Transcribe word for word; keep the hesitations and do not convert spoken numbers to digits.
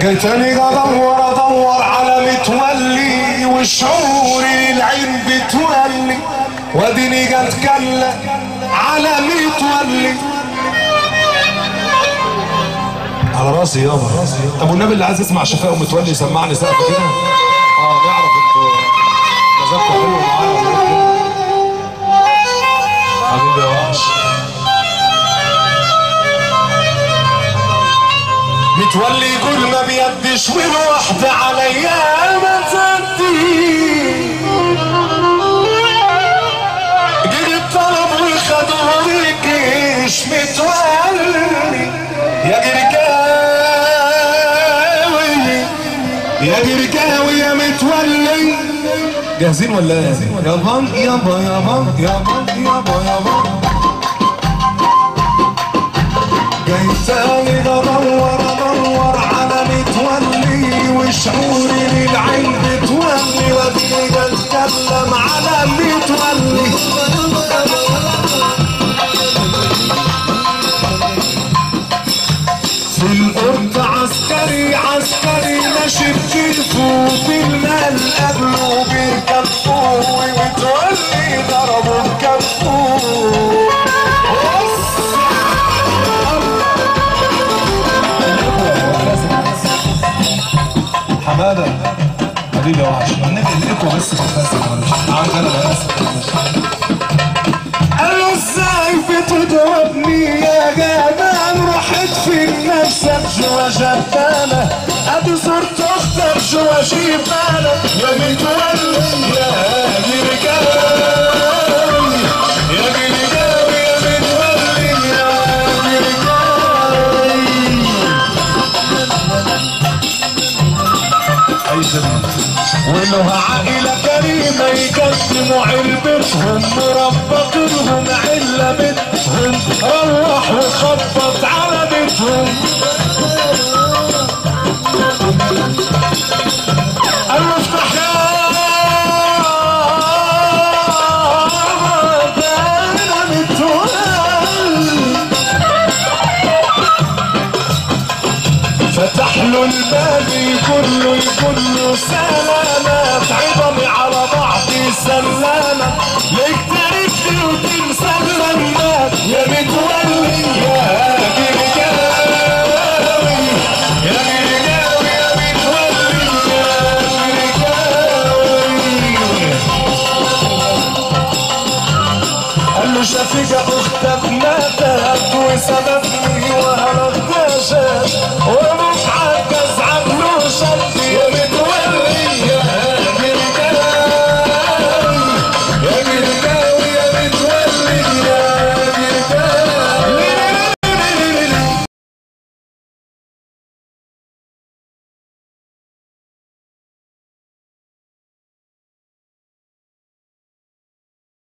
جيتني ادور ادور على متولي وشعوري العين بتولي واديني جا اتكلم على متولي على راسي يابا. طب والنبي اللي عايز يسمع شفاء ومتولي يسمعني سقف كده اه نعرف انتوا مزاجكم حلو معايا حبيبي يا وحش. متولي كل ما بيدش وواحدة عليا ما تصدق جيب طلب وخدوه الجيش متولي يا جرجاوي يا جرجاوي يا متولي. جاهزين ولا ايه؟ يابا يابا يابا يابا يابا يابا جاي تاني بدور شعوري للعين بتولي واديني بتكلم على متولي في القرطة عسكري عسكري ماشي بكتفه وفي المال قبله بيركب فوق ومتولي ضربه بكفه. حماده حبيبي يا وحش النبي لقيته بس بس عارف انا بس قال له ازاي بتضربني يا جبان رحت في نفسك جوا جبانه ادي صورت اختك جوا جبانه يا متولي يا جرجاوي يا جرجاوي يا متولي يا جرجاوي وله عائلة كريمة يقدموا علبتهم مربطينهم علا بيتهم روح وخبط على بيتهم. قال له افتح يا بابا انا متولي فتح له الباب كله كله سلامات.